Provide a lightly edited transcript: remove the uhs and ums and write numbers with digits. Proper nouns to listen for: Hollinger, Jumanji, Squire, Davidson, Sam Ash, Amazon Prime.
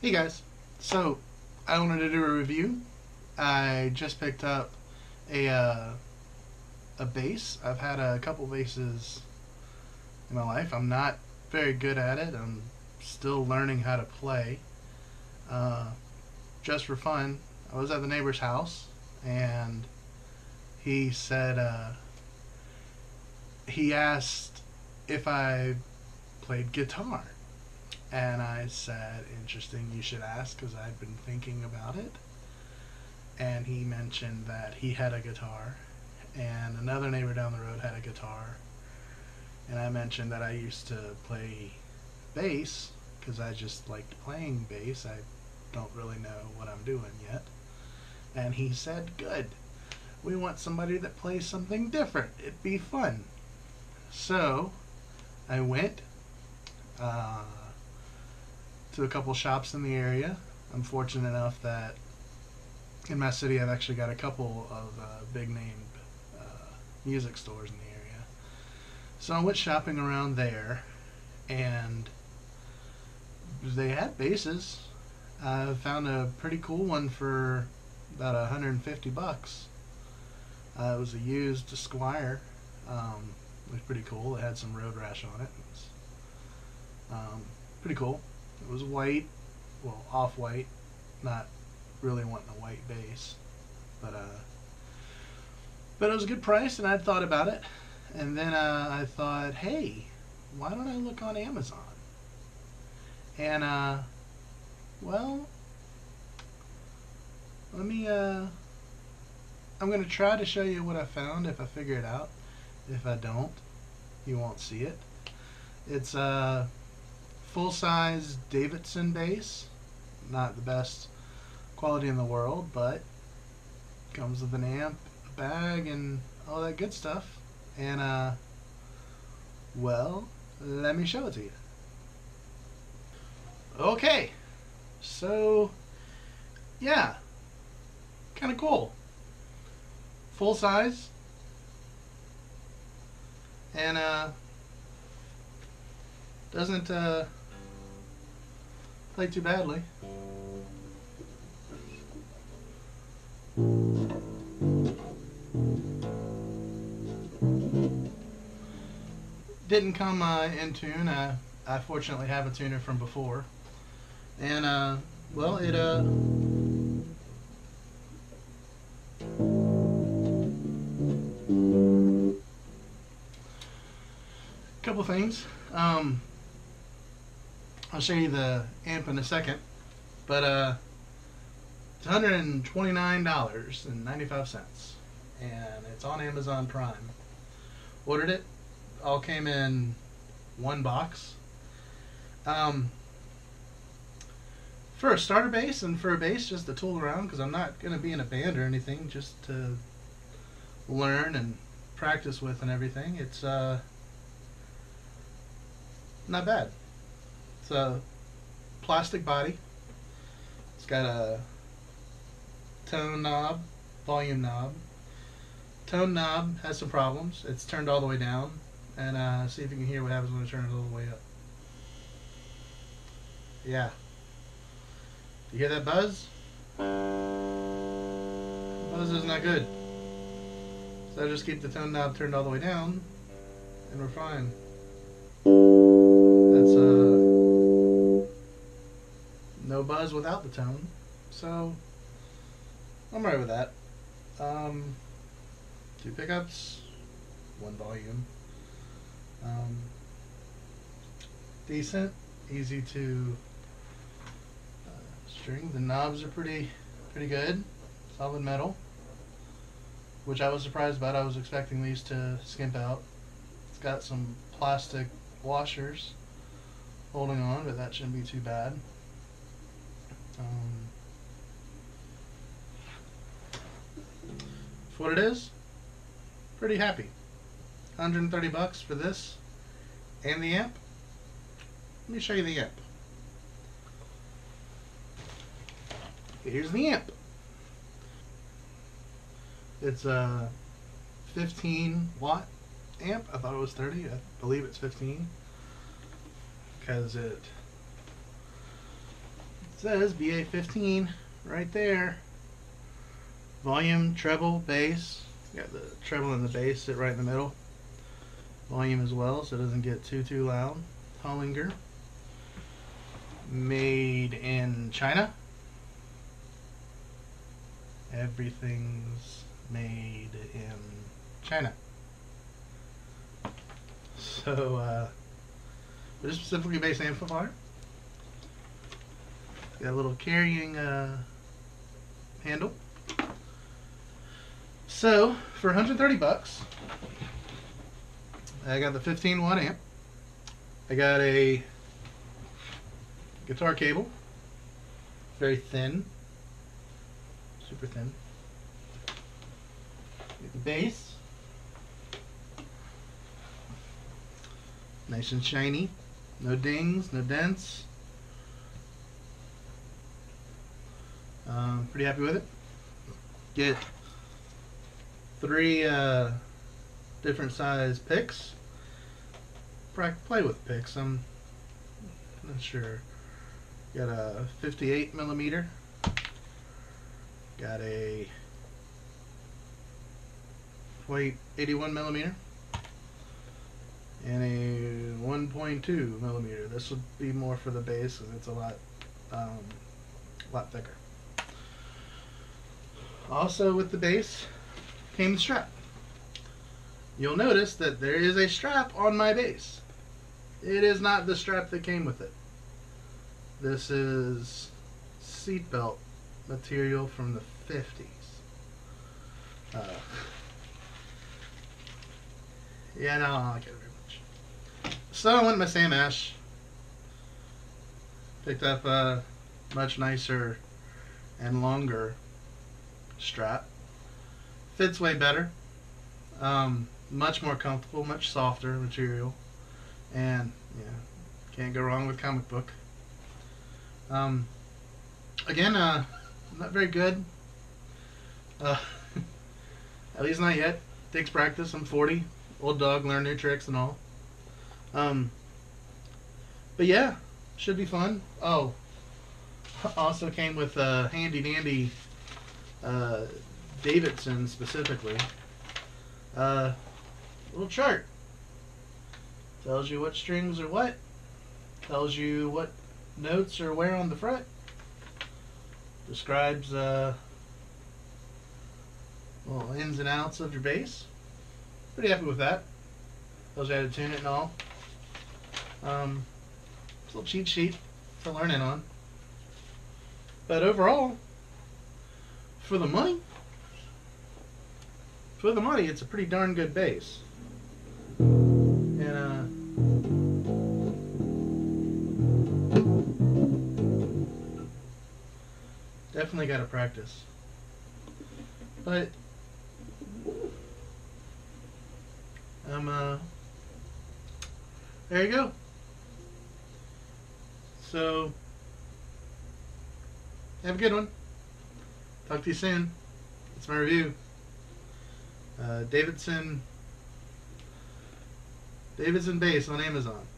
Hey guys, so I wanted to do a review. I just picked up a bass. I've had a couple basses in my life. I'm not very good at it. I'm still learning how to play. Just for fun, I was at the neighbor's house and he said, he asked if I played guitar. And I said, interesting, you should ask, because I'd been thinking about it. And he mentioned that he had a guitar, and another neighbor down the road had a guitar. And I mentioned that I used to play bass, because I just liked playing bass. I don't really know what I'm doing yet. And he said, good. We want somebody that plays something different. It'd be fun. So, I went to a couple shops in the area. I'm fortunate enough that in my city I've actually got a couple of big name music stores in the area. So I went shopping around there and they had basses. I found a pretty cool one for about $150. It was a used Squire. It was pretty cool. It had some road rash on it. Pretty cool. It was white, well, off-white, not really wanting a white base, but it was a good price, and I'd thought about it, and then I thought, hey, why don't I look on Amazon? And, well, let me, I'm going to try to show you what I found if I figure it out. If I don't, you won't see it. It's, full-size Davidson bass, not the best quality in the world, but comes with an amp, a bag, and all that good stuff. And well, let me show it to you. Okay, so yeah, kind of cool, full-size, and doesn't play too badly. Didn't come in tune. I fortunately have a tuner from before, and well, it couple things. I'll show you the amp in a second, but it's $129.95, and it's on Amazon Prime. Ordered it, all came in one box. For a starter bass and for a bass just to tool around, because I'm not going to be in a band or anything, just to learn and practice with and everything, it's not bad. It's a plastic body. It's got a tone knob, volume knob. Tone knob has some problems. It's turned all the way down, and see if you can hear what happens when I turn it all the way up. Yeah. You hear that buzz? Buzz is not good. So I just keep the tone knob turned all the way down, and we're fine. That's no buzz without the tone, so I'm right with that. Two pickups, one volume. Decent, easy to string. The knobs are pretty good, solid metal, which I was surprised about. I was expecting these to skimp out. It's got some plastic washers holding on, but that shouldn't be too bad. For what it is, pretty happy. $130 for this and the amp. Let me show you the amp. Here's the amp. It's a 15-watt amp. I thought it was 30. I believe it's 15 because it says BA15 right there. Volume, treble, bass. Got the treble and the bass sit right in the middle. Volume as well, so it doesn't get too loud. Hollinger. Made in China. Everything's made in China. So, this is specifically based amplifier. It's got a little carrying handle. So, for 130 bucks, I got the 15-watt amp. I got a guitar cable, very thin, super thin. Get the bass, nice and shiny, no dings, no dents. Pretty happy with it. Get three different size picks. Play with picks. I'm not sure. Got a 58mm. Got a 81mm. And a 1.2mm. This would be more for the bass because it's a lot thicker. Also with the bass came the strap. You'll notice that there is a strap on my bass. It is not the strap that came with it. This is seatbelt material from the 50s. Yeah, no, I don't like it very much. So I went to my Sam Ash. Picked up a much nicer and longer strap. Fits way better. Much more comfortable, much softer material. And, yeah, can't go wrong with comic book. Again, not very good. At least not yet. Takes practice. I'm 40. Old dog, learn new tricks and all. But yeah, should be fun. Oh, also came with a handy dandy Davidson specifically. Little chart. Tells you what strings are what. Tells you what notes are where on the fret. Describes well, ins and outs of your bass. Pretty happy with that. Tells you how to tune it and all. It's a little cheat sheet for learning on. But overall, for the money, it's a pretty darn good bass. And definitely gotta practice. But I'm there you go. So have a good one. Talk to you soon. That's my review. Davidson bass on Amazon.